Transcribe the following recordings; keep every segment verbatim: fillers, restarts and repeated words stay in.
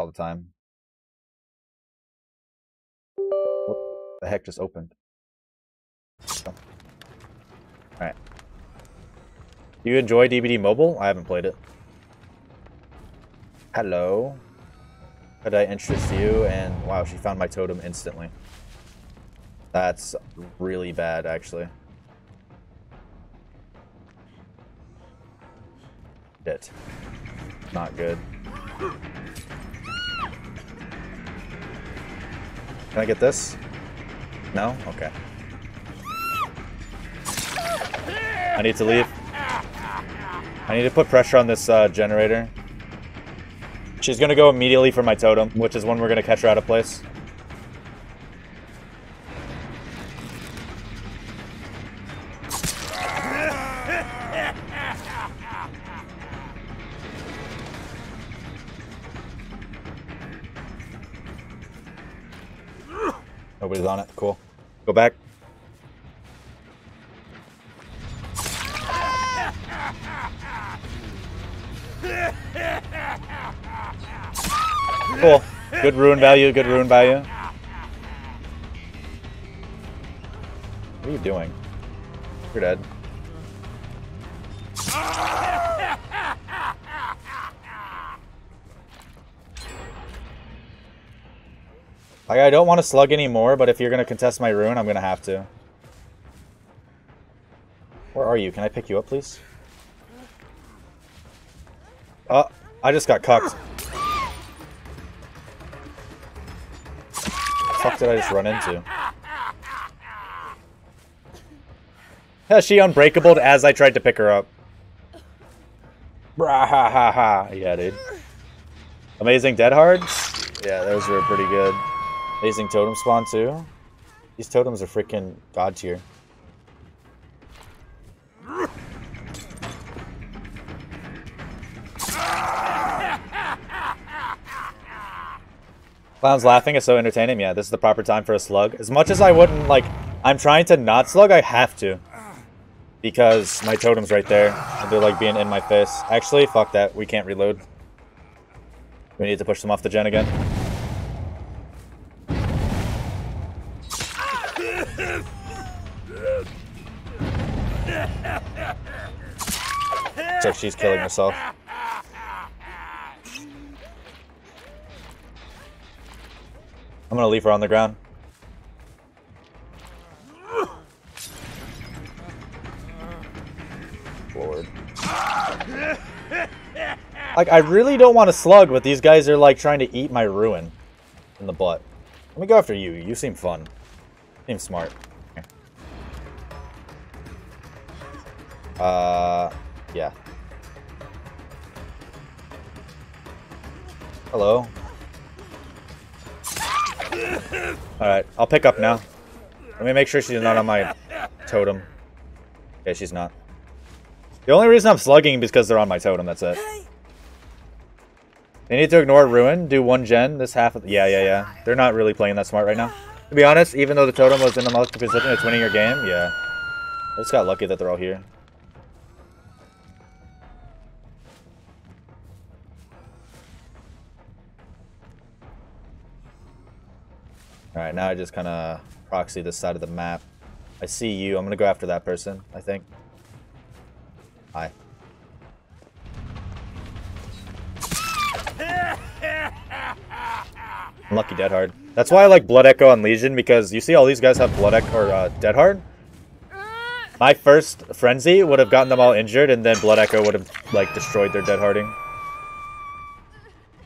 all the time. What the heck just opened? Oh. Alright. Do you enjoy D B D Mobile? I haven't played it. Hello. Could I interest you? And wow, she found my totem instantly. That's really bad, actually. Shit. Not good. Can I get this? No? Okay. I need to leave. I need to put pressure on this uh, generator. She's gonna go immediately for my totem, which is when we're gonna catch her out of place. Nobody's on it. Cool. Go back. Cool. Good ruin value, good ruin value. What are you doing? You're dead. Like, I don't want to slug anymore, but if you're going to contest my ruin, I'm going to have to. Where are you? Can I pick you up, please? Oh, I just got cucked. What the fuck did I just run into? Yeah, she unbreakabled as I tried to pick her up. Bra-ha-ha-ha. Yeah, dude. Amazing Dead Hards? Yeah, those were pretty good. Amazing totem spawn, too. These totems are freaking god tier. Clown's laughing is so entertaining. Yeah, this is the proper time for a slug. As much as I wouldn't, like, I'm trying to not slug, I have to. Because my totem's right there. And they're, like, being in my face. Actually, fuck that. We can't reload. We need to push them off the gen again. So she's killing herself. I'm gonna leave her on the ground. Lord. Like, I really don't want to slug, but these guys are, like, trying to eat my ruin in the butt. Let me go after you. You seem fun. You seem smart. Okay. Uh, yeah. Hello. Alright, I'll pick up now. Let me make sure she's not on my totem. Yeah, she's not. The only reason I'm slugging is because they're on my totem, that's it. They need to ignore ruin, do one gen, this half of... Yeah, yeah, yeah. They're not really playing that smart right now. To be honest, even though the totem was in the multiple position, it's winning your game, yeah. I just got lucky that they're all here. Alright, now I just kind of proxy this side of the map. I see you. I'm going to go after that person, I think. Hi. I'm lucky Dead Hard. That's why I like Blood Echo on Legion, because you see all these guys have Blood Echo or uh, Dead Hard. My first Frenzy would have gotten them all injured, and then Blood Echo would have, like, destroyed their Dead Harding.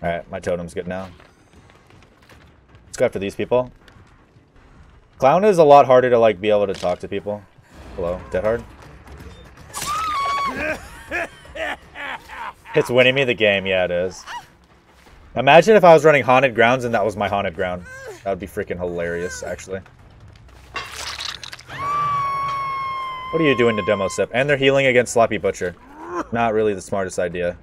Alright, my totem's good now. Let's go after these people. Clown is a lot harder to, like, be able to talk to people. Hello, Dead Hard. It's winning me the game. Yeah, it is. Imagine if I was running Haunted Grounds and that was my Haunted Ground. That would be freaking hilarious, actually. What are you doing to Demo Sip? And they're healing against Sloppy Butcher. Not really the smartest idea.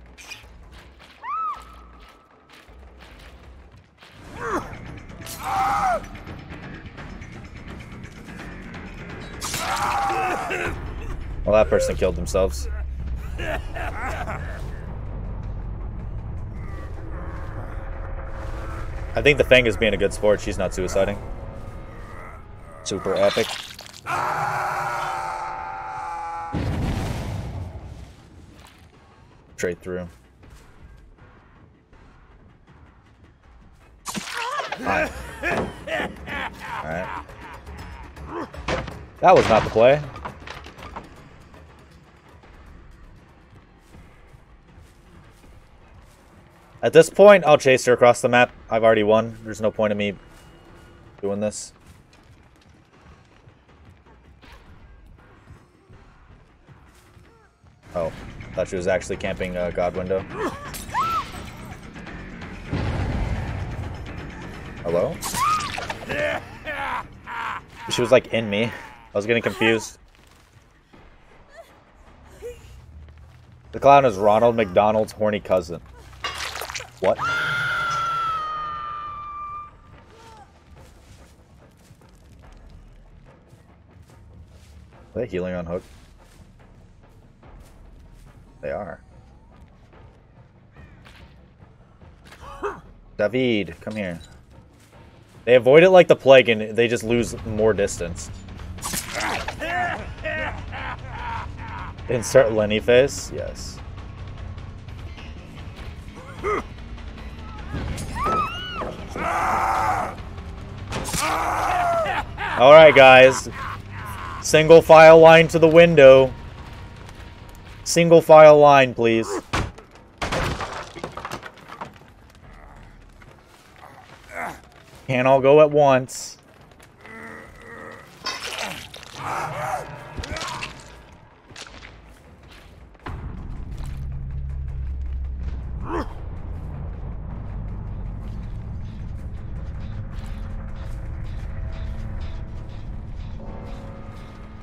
Well, that person killed themselves. I think the Fang is being a good sport. She's not suiciding. Super epic. Straight through. Alright. Alright. That was not the play. At this point, I'll chase her across the map. I've already won. There's no point in me doing this. Oh, thought she was actually camping uh, God Window. Hello? She was like in me. I was getting confused. The Clown is Ronald McDonald's horny cousin. What? Are they healing on hook? They are. David, come here. They avoid it like the plague and they just lose more distance. Insert Lenny face? Yes. Alright, guys. Single file line to the window. Single file line, please. Can't all go at once.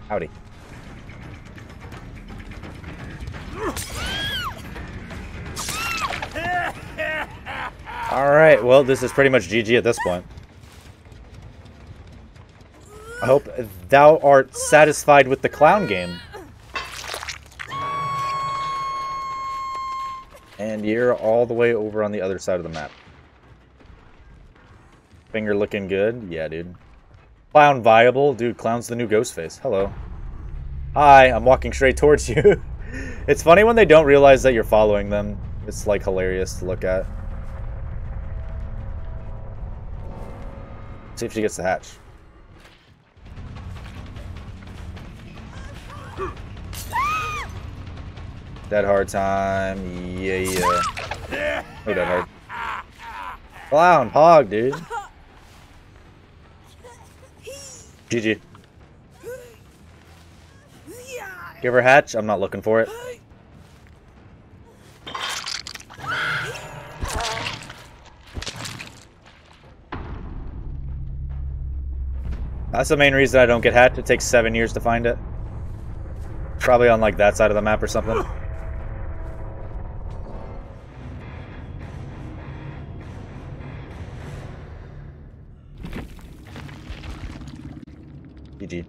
Howdy. Alright, well, this is pretty much G G at this point. I hope thou art satisfied with the Clown game. And you're all the way over on the other side of the map. Finger looking good? Yeah, dude. Clown viable? Dude, Clown's the new Ghost Face. Hello. Hi, I'm walking straight towards you. It's funny when they don't realize that you're following them. It's like hilarious to look at. See if she gets the hatch. Dead hard time. Yeah, yeah. Oh, dead hard. Clown, hog, dude. G G. Give her hatch. I'm not looking for it. That's the main reason I don't get hatched. It takes seven years to find it. Probably on like that side of the map or something. G G.